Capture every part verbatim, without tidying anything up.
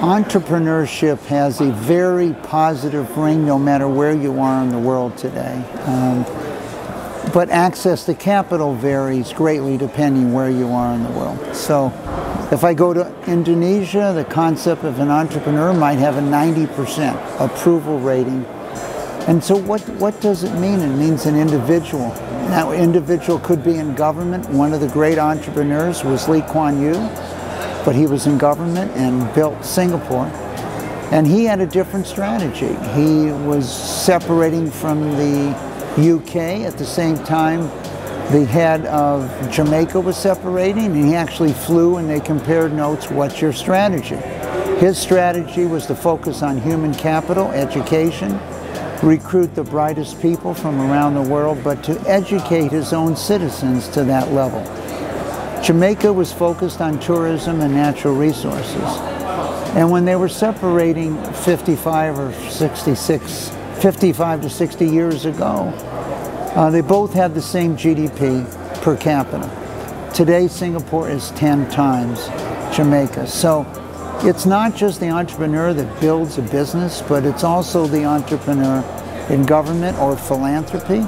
Entrepreneurship has a very positive ring no matter where you are in the world today. Um, but access to capital varies greatly depending where you are in the world. So if I go to Indonesia, the concept of an entrepreneur might have a ninety percent approval rating. And so what, what does it mean? It means an individual. Now, individual could be in government. One of the great entrepreneurs was Lee Kuan Yew. But he was in government and built Singapore. And he had a different strategy. He was separating from the U K at the same time the head of Jamaica was separating, and he actually flew and they compared notes, what's your strategy? His strategy was to focus on human capital, education, recruit the brightest people from around the world, but to educate his own citizens to that level. Jamaica was focused on tourism and natural resources. And when they were separating fifty-five or sixty-six, fifty-five to sixty years ago, uh, they both had the same G D P per capita. Today, Singapore is ten times Jamaica. So it's not just the entrepreneur that builds a business, but it's also the entrepreneur in government or philanthropy.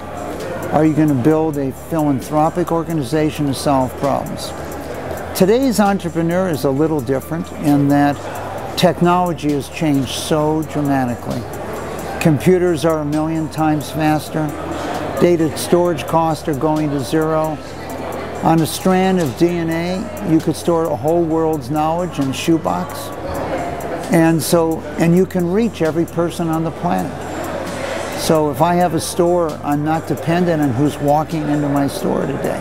Are you going to build a philanthropic organization to solve problems? Today's entrepreneur is a little different in that technology has changed so dramatically. Computers are a million times faster. Data storage costs are going to zero. On a strand of D N A, you could store a whole world's knowledge in a shoebox. And so, and you can reach every person on the planet. So if I have a store, I'm not dependent on who's walking into my store today.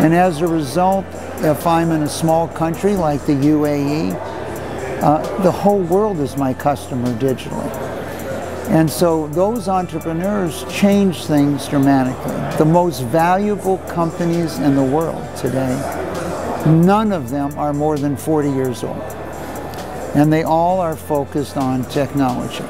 And as a result, if I'm in a small country like the U A E, uh, the whole world is my customer digitally. And so those entrepreneurs change things dramatically. The most valuable companies in the world today, none of them are more than forty years old. And they all are focused on technology.